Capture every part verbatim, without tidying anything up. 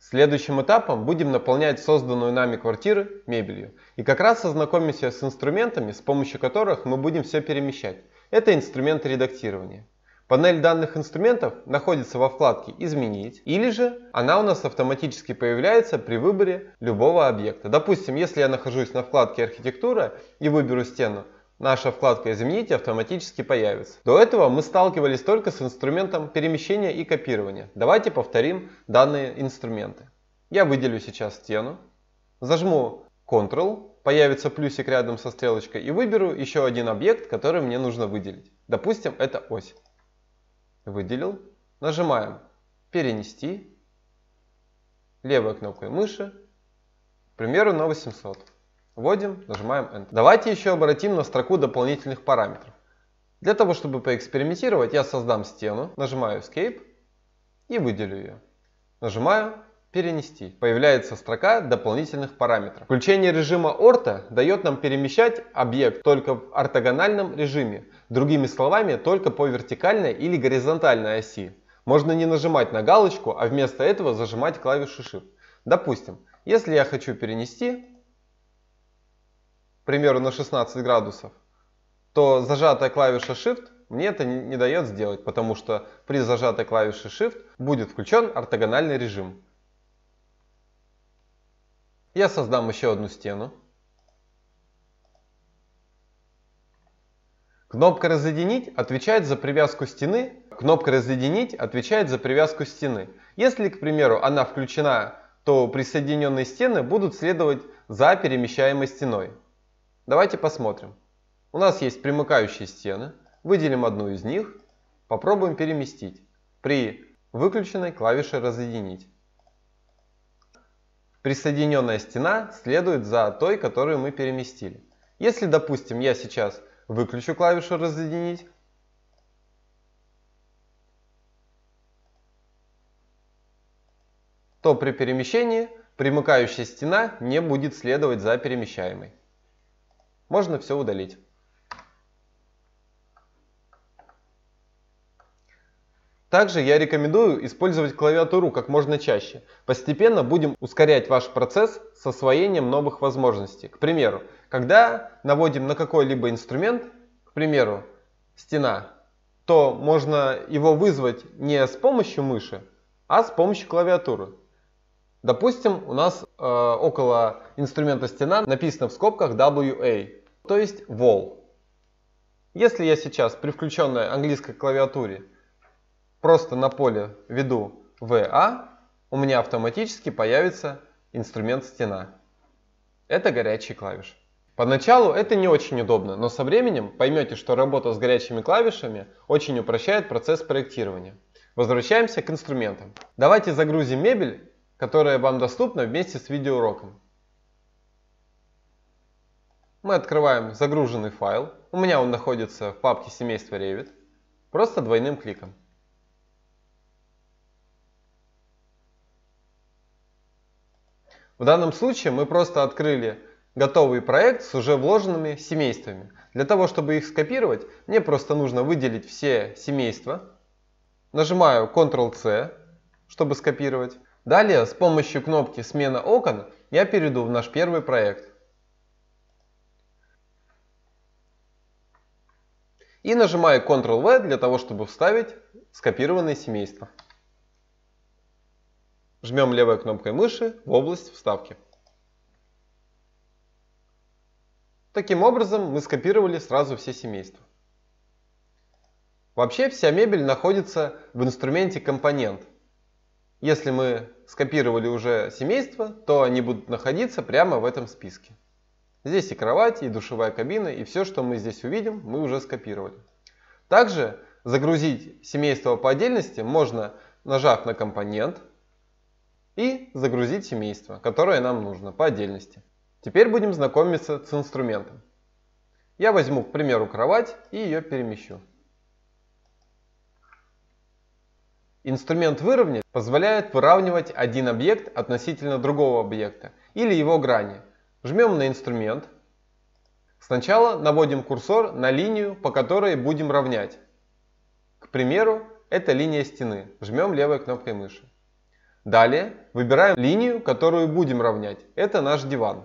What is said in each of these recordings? Следующим этапом будем наполнять созданную нами квартиру мебелью. И как раз ознакомимся с инструментами, с помощью которых мы будем все перемещать. Это инструменты редактирования. Панель данных инструментов находится во вкладке «Изменить», или же она у нас автоматически появляется при выборе любого объекта. Допустим, если я нахожусь на вкладке «Архитектура» и выберу стену, наша вкладка «Изменить» автоматически появится. До этого мы сталкивались только с инструментом перемещения и копирования. Давайте повторим данные инструменты. Я выделю сейчас стену, зажму «Ctrl», появится плюсик рядом со стрелочкой и выберу еще один объект, который мне нужно выделить. Допустим, это ось. Выделил. Нажимаем «Перенести», левой кнопкой мыши, к примеру, на восемьсот. Вводим, нажимаем Enter. Давайте еще обратим на строку дополнительных параметров. Для того, чтобы поэкспериментировать, я создам стену, нажимаю Escape и выделю ее. Нажимаю «Перенести». Появляется строка дополнительных параметров. Включение режима Орто дает нам перемещать объект только в ортогональном режиме. Другими словами, только по вертикальной или горизонтальной оси. Можно не нажимать на галочку, а вместо этого зажимать клавишу Shift. Допустим, если я хочу перенести, к примеру, на шестнадцать градусов, то зажатая клавиша Shift мне это не дает сделать, потому что при зажатой клавише Shift будет включен ортогональный режим. Я создам еще одну стену. Кнопка «Разъединить» отвечает за привязку стены. Кнопка «Разъединить» отвечает за привязку стены. Если, к примеру, она включена, то присоединенные стены будут следовать за перемещаемой стеной. Давайте посмотрим. У нас есть примыкающие стены. Выделим одну из них. Попробуем переместить при выключенной клавише «Разъединить». Присоединенная стена следует за той, которую мы переместили. Если, допустим, я сейчас выключу клавишу «Разъединить», то при перемещении примыкающая стена не будет следовать за перемещаемой. Можно все удалить. Также я рекомендую использовать клавиатуру как можно чаще. Постепенно будем ускорять ваш процесс с освоением новых возможностей. К примеру, когда наводим на какой-либо инструмент, к примеру, стена, то можно его вызвать не с помощью мыши, а с помощью клавиатуры. Допустим, у нас э, около инструмента «Стена» написано в скобках дабл ю эй, то есть «Wall». Если я сейчас при включенной английской клавиатуре просто на поле введу ви эй, у меня автоматически появится инструмент «Стена». Это горячие клавиши. Поначалу это не очень удобно, но со временем поймете, что работа с горячими клавишами очень упрощает процесс проектирования. Возвращаемся к инструментам. Давайте загрузим мебель, которая вам доступна вместе с видеоуроком. Мы открываем загруженный файл. У меня он находится в папке семейства Revit. Просто двойным кликом. В данном случае мы просто открыли готовый проект с уже вложенными семействами. Для того, чтобы их скопировать, мне просто нужно выделить все семейства. Нажимаю контрол си, чтобы скопировать. Далее, с помощью кнопки «Смена окон» я перейду в наш первый проект. И нажимаю контрол ви для того, чтобы вставить скопированные семейства. Жмем левой кнопкой мыши в область вставки. Таким образом мы скопировали сразу все семейства. Вообще вся мебель находится в инструменте «Компонент». Если мы скопировали уже семейства, то они будут находиться прямо в этом списке. Здесь и кровать, и душевая кабина, и все, что мы здесь увидим, мы уже скопировали. Также загрузить семейство по отдельности можно, нажав на «Компонент», и загрузить семейство, которое нам нужно по отдельности. Теперь будем знакомиться с инструментом. Я возьму, к примеру, кровать и ее перемещу. Инструмент «Выровнять» позволяет выравнивать один объект относительно другого объекта или его грани. Жмем на инструмент. Сначала наводим курсор на линию, по которой будем равнять. К примеру, это линия стены. Жмем левой кнопкой мыши. Далее выбираем линию, которую будем равнять. Это наш диван.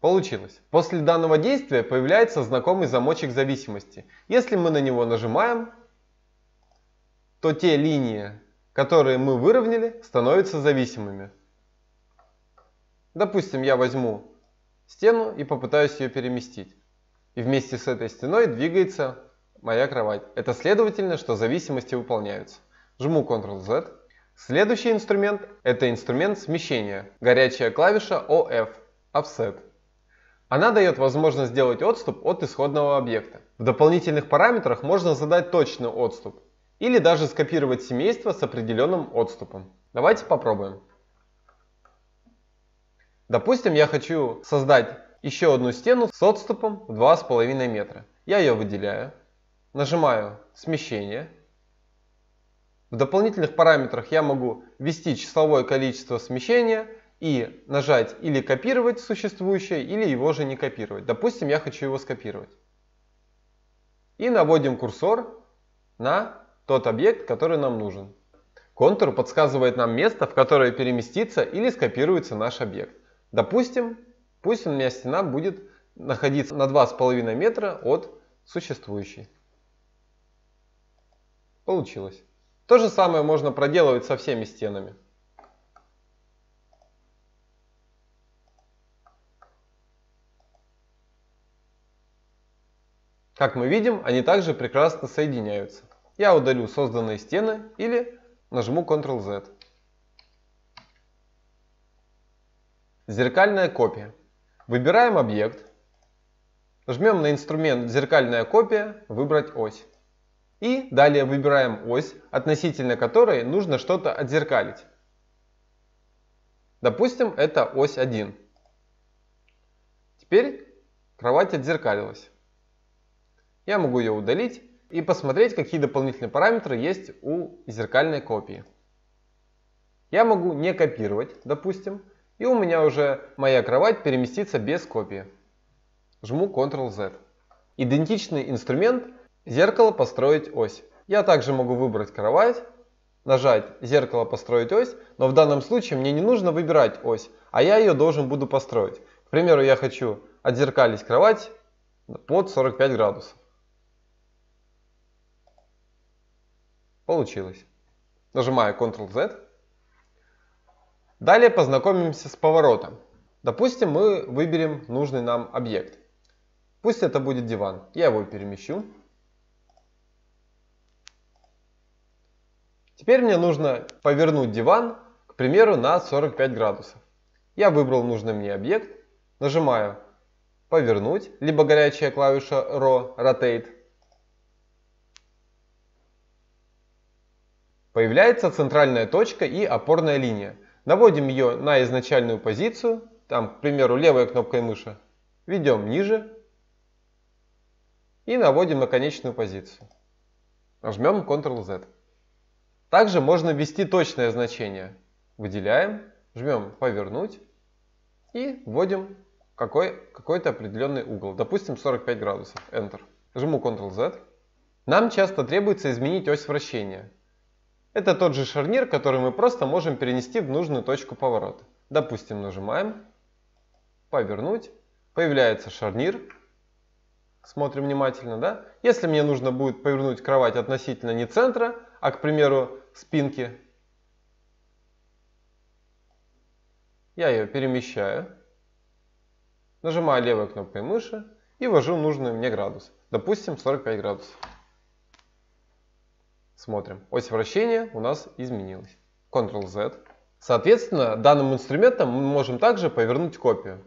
Получилось. После данного действия появляется знакомый замочек зависимости. Если мы на него нажимаем, то те линии, которые мы выровняли, становятся зависимыми. Допустим, я возьму стену и попытаюсь ее переместить. И вместе с этой стеной двигается моя кровать. Это следовательно, что зависимости выполняются. Жму контрол зет. Следующий инструмент – это инструмент смещения. Горячая клавиша о эф – Offset. Она дает возможность сделать отступ от исходного объекта. В дополнительных параметрах можно задать точный отступ или даже скопировать семейство с определенным отступом. Давайте попробуем. Допустим, я хочу создать еще одну стену с отступом в два с половиной метра. Я ее выделяю, нажимаю смещение. В дополнительных параметрах я могу ввести числовое количество смещения и нажать или копировать существующее, или его же не копировать. Допустим, я хочу его скопировать. И наводим курсор на тот объект, который нам нужен. Контур подсказывает нам место, в которое переместится или скопируется наш объект. Допустим, пусть у меня стена будет находиться на два с половиной метра от существующей. Получилось. То же самое можно проделывать со всеми стенами. Как мы видим, они также прекрасно соединяются. Я удалю созданные стены или нажму контрол зет. Зеркальная копия. Выбираем объект, жмем на инструмент «Зеркальная копия», «Выбрать ось». И далее выбираем ось, относительно которой нужно что-то отзеркалить. Допустим, это ось один. Теперь кровать отзеркалилась. Я могу ее удалить и посмотреть, какие дополнительные параметры есть у зеркальной копии. Я могу не копировать, допустим, и у меня уже моя кровать переместится без копии. Жму контрол зет. Идентичный инструмент «Зеркало построить ось». Я также могу выбрать кровать, нажать «Зеркало построить ось», но в данном случае мне не нужно выбирать ось, а я ее должен буду построить. К примеру, я хочу отзеркалить кровать под сорок пять градусов. Получилось. Нажимаю контрол зет. Далее познакомимся с поворотом. Допустим, мы выберем нужный нам объект. Пусть это будет диван. Я его перемещу. Теперь мне нужно повернуть диван, к примеру, на сорок пять градусов. Я выбрал нужный мне объект. Нажимаю «Повернуть», либо горячая клавиша ро, Rotate. Появляется центральная точка и опорная линия. Наводим ее на изначальную позицию, там, к примеру, левой кнопкой мыши, ведем ниже и наводим на конечную позицию. Нажмем контрол зет. Также можно ввести точное значение. Выделяем, жмем «Повернуть» и вводим какой, какой-то определенный угол, допустим, сорок пять градусов, Enter. Жму контрол зет. Нам часто требуется изменить ось вращения. Это тот же шарнир, который мы просто можем перенести в нужную точку поворота. Допустим, нажимаем «Повернуть», появляется шарнир. Смотрим внимательно, да? Если мне нужно будет повернуть кровать относительно не центра, а, к примеру, спинки, я ее перемещаю, нажимаю левой кнопкой мыши и ввожу нужный мне градус. Допустим, сорок пять градусов. Смотрим. Ось вращения у нас изменилась. контрол зет. Соответственно, данным инструментом мы можем также повернуть копию.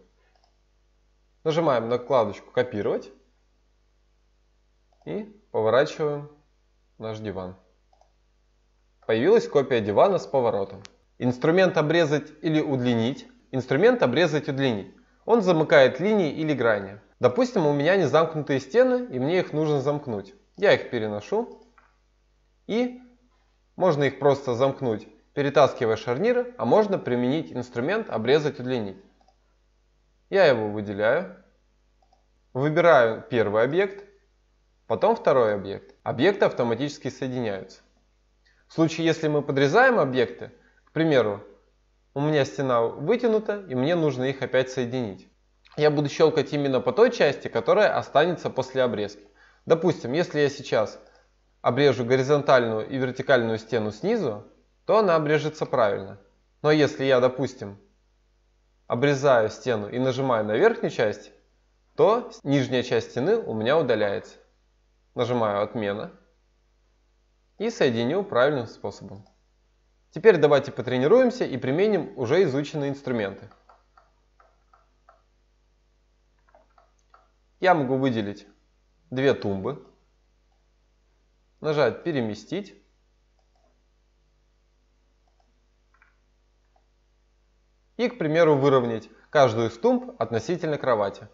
Нажимаем на вкладочку «Копировать» и поворачиваем наш диван. Появилась копия дивана с поворотом. Инструмент «Обрезать» или «Удлинить». Инструмент «Обрезать» удлинить. Он замыкает линии или грани. Допустим, у меня не замкнутые стены, и мне их нужно замкнуть. Я их переношу. И можно их просто замкнуть, перетаскивая шарниры, а можно применить инструмент «Обрезать, удлинить». Я его выделяю, выбираю первый объект, потом второй объект. Объекты автоматически соединяются. В случае, если мы подрезаем объекты, к примеру, у меня стена вытянута, и мне нужно их опять соединить. Я буду щелкать именно по той части, которая останется после обрезки. Допустим, если я сейчас обрежу горизонтальную и вертикальную стену снизу, то она обрежется правильно. Но если я, допустим, обрезаю стену и нажимаю на верхнюю часть, то нижняя часть стены у меня удаляется. Нажимаю «Отмена» и соединю правильным способом. Теперь давайте потренируемся и применим уже изученные инструменты. Я могу выделить две тумбы, нажать «Переместить», и, к примеру, выровнять каждую из тумб относительно кровати.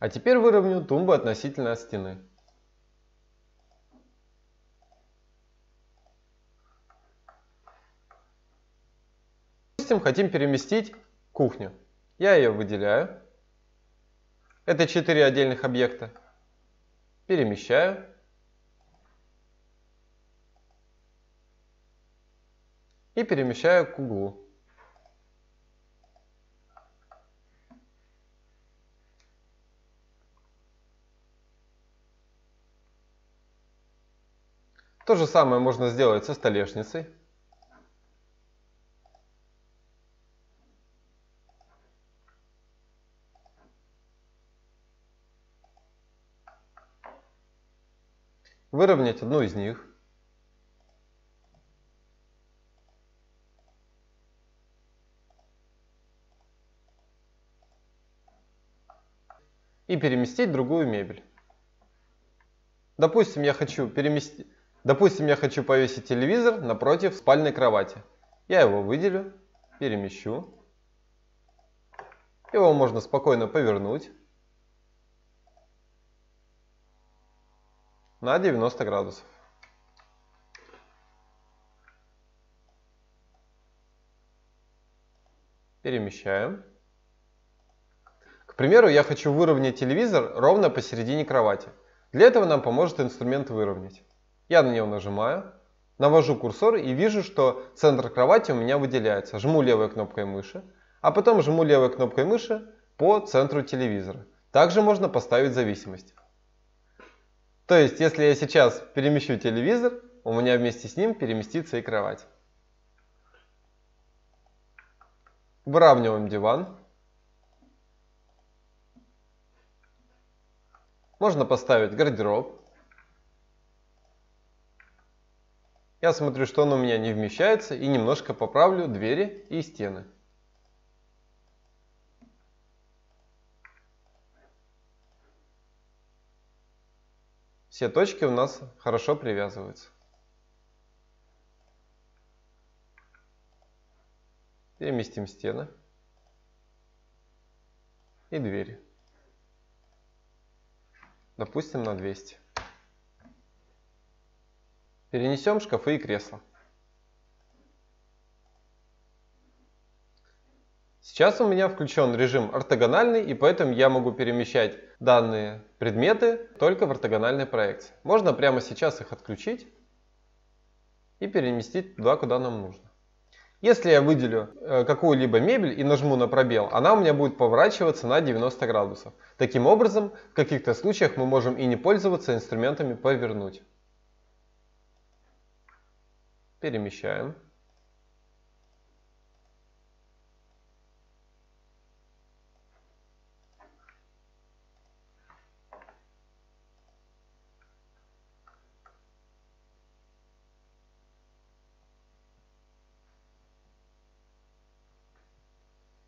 А теперь выровню тумбы относительно стены. Допустим, хотим переместить кухню. Я ее выделяю. Это четыре отдельных объекта. Перемещаю. И перемещаю к углу. То же самое можно сделать со столешницей. Выровнять одну из них. И переместить другую мебель. Допустим, я хочу переместить... Допустим, я хочу повесить телевизор напротив спальной кровати. Я его выделю, перемещу. Его можно спокойно повернуть на девяносто градусов. Перемещаем. К примеру, я хочу выровнять телевизор ровно посередине кровати. Для этого нам поможет инструмент «Выровнять». Я на него нажимаю, навожу курсор и вижу, что центр кровати у меня выделяется. Жму левой кнопкой мыши, а потом жму левой кнопкой мыши по центру телевизора. Также можно поставить зависимость. То есть, если я сейчас перемещу телевизор, у меня вместе с ним переместится и кровать. Выравниваем диван. Можно поставить гардероб. Я смотрю, что он у меня не вмещается, и немножко поправлю двери и стены. Все точки у нас хорошо привязываются. Переместим стены и двери. Допустим, на двести. Перенесем шкафы и кресла. Сейчас у меня включен режим ортогональный, и поэтому я могу перемещать данные предметы только в ортогональной проекции. Можно прямо сейчас их отключить и переместить туда, куда нам нужно. Если я выделю какую-либо мебель и нажму на пробел, она у меня будет поворачиваться на девяносто градусов. Таким образом, в каких-то случаях мы можем и не пользоваться инструментами «Повернуть». Перемещаем.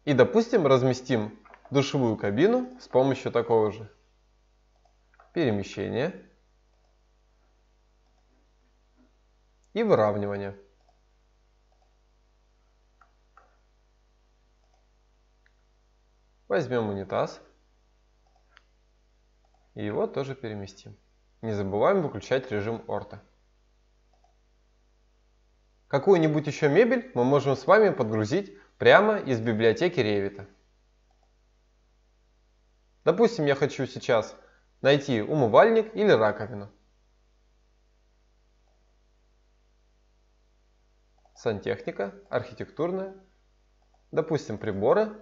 И, допустим, разместим душевую кабину с помощью такого же перемещения и выравнивание. Возьмем унитаз и его тоже переместим. Не забываем выключать режим Орто. Какую-нибудь еще мебель мы можем с вами подгрузить прямо из библиотеки Ревита. Допустим, я хочу сейчас Найти умывальник или раковину. Сантехника, архитектурная. Допустим, приборы.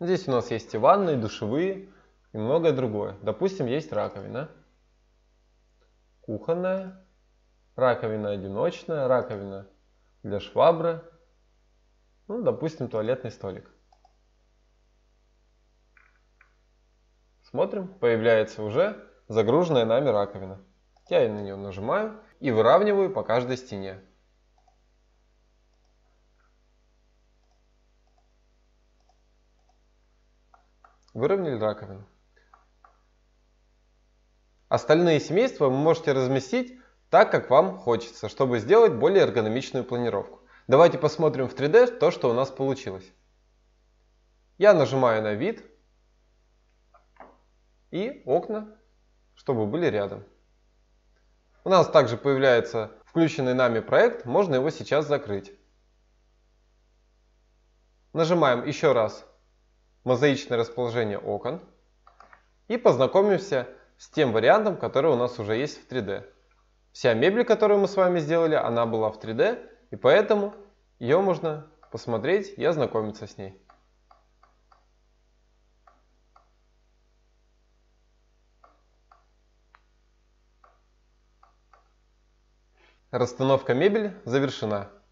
Здесь у нас есть и ванны, и душевые, и многое другое. Допустим, есть раковина. Кухонная. Раковина одиночная, раковина для швабры. Ну, допустим, туалетный столик. Смотрим, появляется уже загруженная нами раковина. Я на нее нажимаю и выравниваю по каждой стене. Выровняли раковину. Остальные семейства вы можете разместить так, как вам хочется, чтобы сделать более эргономичную планировку. Давайте посмотрим в три дэ то, что у нас получилось. Я нажимаю на вид и окна, чтобы были рядом. У нас также появляется включенный нами проект, можно его сейчас закрыть. Нажимаем еще раз мозаичное расположение окон и познакомимся с тем вариантом, который у нас уже есть в три дэ. Вся мебель, которую мы с вами сделали, она была в три дэ, и поэтому ее можно посмотреть и ознакомиться с ней. Расстановка мебели завершена.